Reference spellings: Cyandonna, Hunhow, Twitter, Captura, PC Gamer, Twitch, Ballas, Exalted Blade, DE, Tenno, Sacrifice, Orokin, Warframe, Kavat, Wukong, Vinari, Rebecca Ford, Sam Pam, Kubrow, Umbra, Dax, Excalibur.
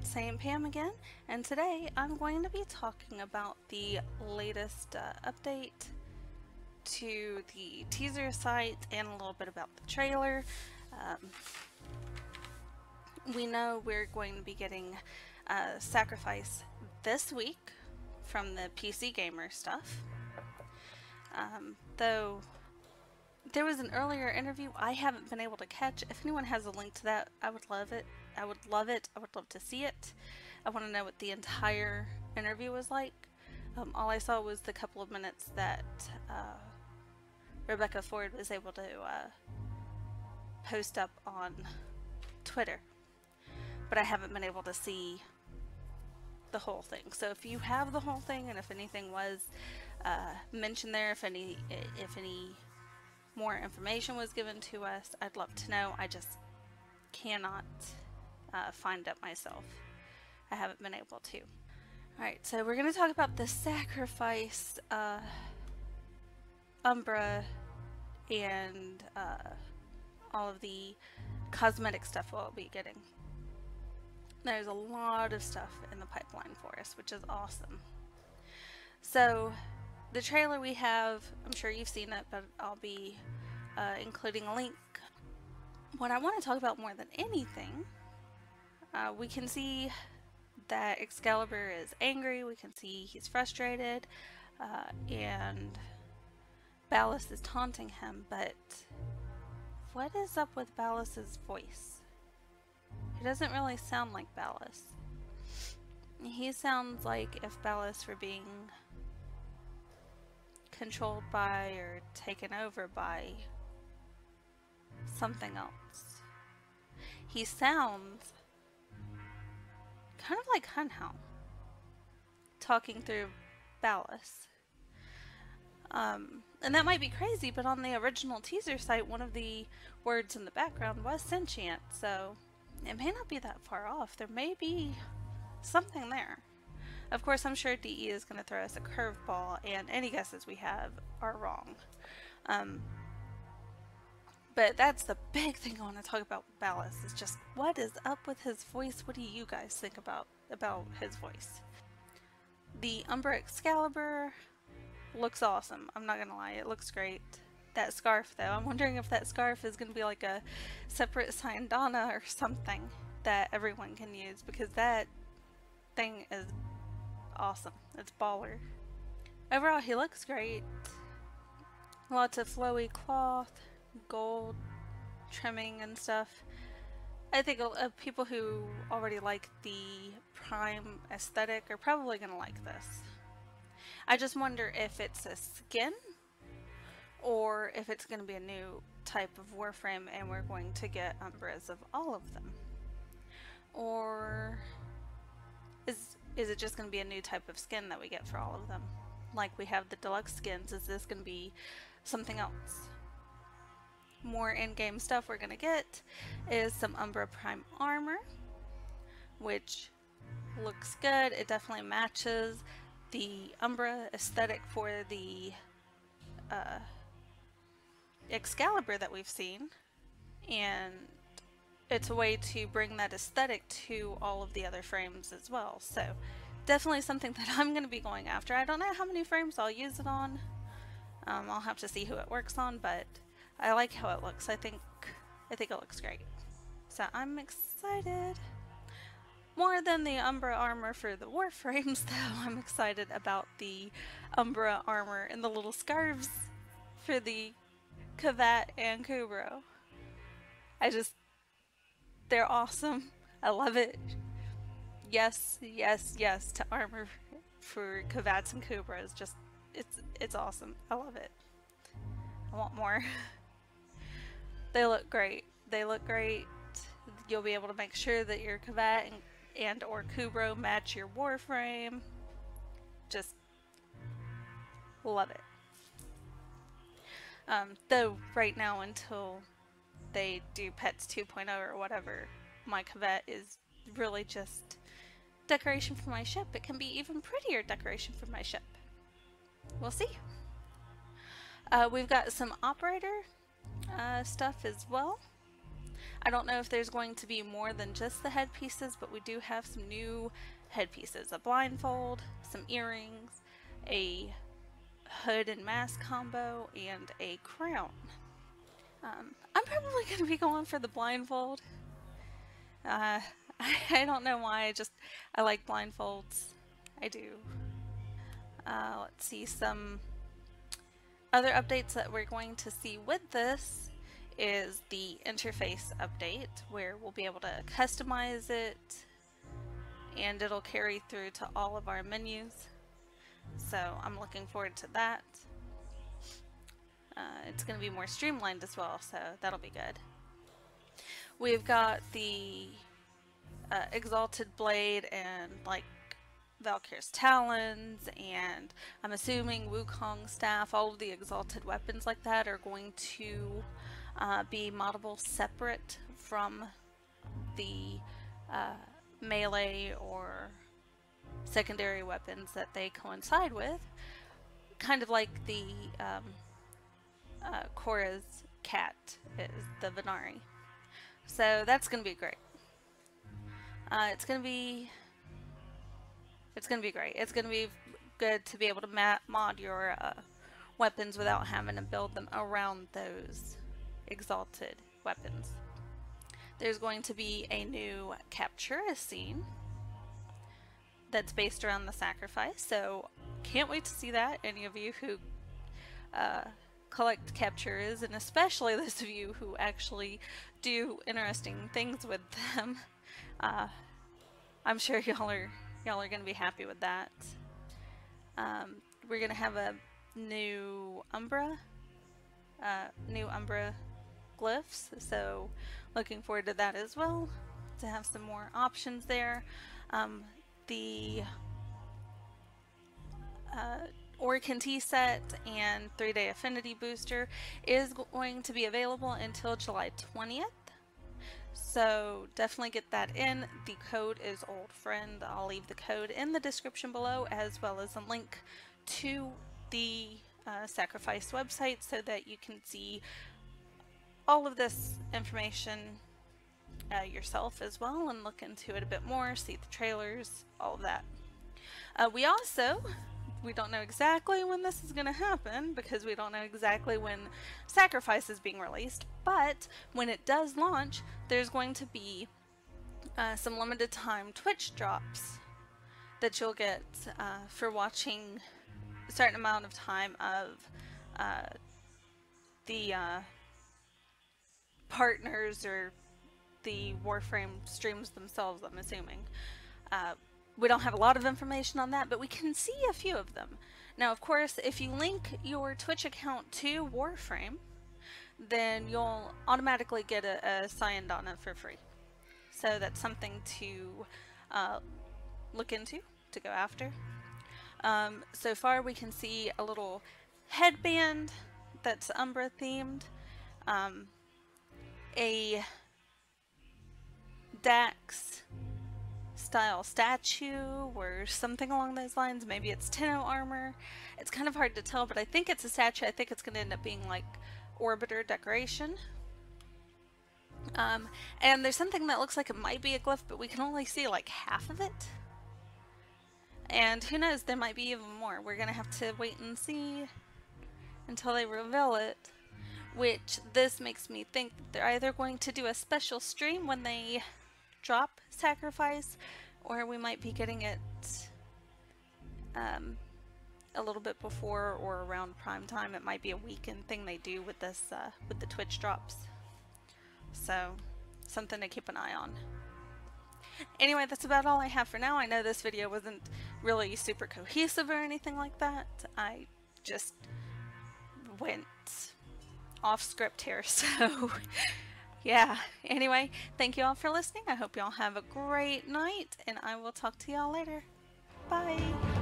It's Sam Pam again, and today I'm going to be talking about the latest update to the teaser site and a little bit about the trailer. We know we're going to be getting Sacrifice this week from the PC Gamer stuff, though there was an earlier interview I haven't been able to catch. If anyone has a link to that, I would love it. I would love to see it. I want to know what the entire interview was like. All I saw was the couple of minutes that Rebecca Ford was able to post up on Twitter, but I haven't been able to see the whole thing. So if you have the whole thing, and if anything was mentioned there, if any more information was given to us, I'd love to know. I just cannot find it myself. I haven't been able to. Alright, so we're going to talk about the Sacrifice, Umbra, and all of the cosmetic stuff we'll be getting. There's a lot of stuff in the pipeline for us, which is awesome. So the trailer we have, I'm sure you've seen it, but I'll be including a link. What I want to talk about more than anything, we can see that Excalibur is angry, we can see he's frustrated, and Ballas is taunting him, but what is up with Ballas's voice? He doesn't really sound like Ballas. He sounds like if Ballas were being controlled by or taken over by something else. He sounds kind of like Hunhow talking through Ballas. And that might be crazy, but on the original teaser site, one of the words in the background was sentient, so it may not be that far off. There may be something there. Of course, I'm sure DE is going to throw us a curveball, and any guesses we have are wrong. But that's the big thing I want to talk about with Ballas, is just what is up with his voice? What do you guys think about his voice? The Umbra Excalibur looks awesome. I'm not going to lie, it looks great. That scarf, though, I'm wondering if that scarf is going to be like a separate Cyandonna or something that everyone can use, because that thing is awesome. It's baller. Overall, he looks great. Lots of flowy cloth, gold trimming and stuff. I think people who already like the prime aesthetic are probably going to like this. I just wonder if it's a skin or if it's going to be a new type of Warframe and we're going to get Umbras of all of them. Or is it just going to be a new type of skin that we get for all of them? Like we have the deluxe skins, is this going to be something else? More in-game stuff we're going to get is some Umbra Prime armor, which looks good. It definitely matches the Umbra aesthetic for the Excalibur that we've seen, and it's a way to bring that aesthetic to all of the other frames as well. So definitely something that I'm going to be going after. I don't know how many frames I'll use it on. I'll have to see who it works on, but I like how it looks. I think it looks great. So I'm excited. More than the Umbra armor for the Warframes, though, I'm excited about the Umbra armor and the little scarves for the Kavat and Kubrow. They're awesome. I love it. Yes, yes, yes to armor for Kavats and Kubrows. Just, it's awesome. I love it. I want more. They look great. They look great. You'll be able to make sure that your Kavat and or Kubrow match your Warframe. Just love it. Though right now, until they do Pets 2.0 or whatever, my Kavat is really just decoration for my ship. It can be even prettier decoration for my ship. We'll see. We've got some operator stuff as well. I don't know if there's going to be more than just the headpieces, but we do have some new headpieces. A blindfold, some earrings, a hood and mask combo, and a crown. I'm probably going to be going for the blindfold. I don't know why, I like blindfolds. I do. Let's see, some other updates that we're going to see with this is the interface update, where we'll be able to customize it, and it'll carry through to all of our menus. So I'm looking forward to that. It's going to be more streamlined as well, so that'll be good. We've got the Exalted Blade and like Valkyr's Talons, and I'm assuming Wukong Staff, all of the exalted weapons like that are going to be moddable separate from the melee or secondary weapons that they coincide with, kind of like the Korra's cat is the Vinari. So that's going to be great. It's going to be great. It's going to be good to be able to mod your weapons without having to build them around those exalted weapons. There's going to be a new Captura scene that's based around the Sacrifice, so can't wait to see that. Any of you who collect Capturas, and especially those of you who actually do interesting things with them, I'm sure y'all are going to be happy with that. We're going to have a new Umbra, glyphs, so looking forward to that as well, to have some more options there. The Orokin tea set and 3-day affinity booster is going to be available until July 20th. So definitely get that in. The code is old friend. I'll leave the code in the description below, as well as a link to the Sacrifice website, so that you can see all of this information yourself as well, and look into it a bit more, see the trailers, all of that. We don't know exactly when this is going to happen, because we don't know exactly when Sacrifice is being released, but when it does launch, there's going to be some limited time Twitch drops that you'll get for watching a certain amount of time of the partners or the Warframe streams themselves, I'm assuming. We don't have a lot of information on that, but we can see a few of them. Now, of course, if you link your Twitch account to Warframe, then you'll automatically get a Cyandonna for free. So that's something to look into, to go after. So far, we can see a little headband that's Umbra themed, a Dax style statue or something along those lines. Maybe it's Tenno armor. It's kind of hard to tell, but I think it's a statue. I think it's going to end up being like orbiter decoration. And there's something that looks like it might be a glyph, but we can only see like half of it. And who knows, there might be even more. We're going to have to wait and see until they reveal it, which this makes me think that they're either going to do a special stream when they drop Sacrifice, or we might be getting it a little bit before or around prime time. It might be a weekend thing they do with this with the Twitch drops, so something to keep an eye on. Anyway, that's about all I have for now. I know this video wasn't really super cohesive or anything like that. I just went off script here, so yeah. Anyway, thank you all for listening. I hope you all have a great night, and I will talk to you all later. Bye.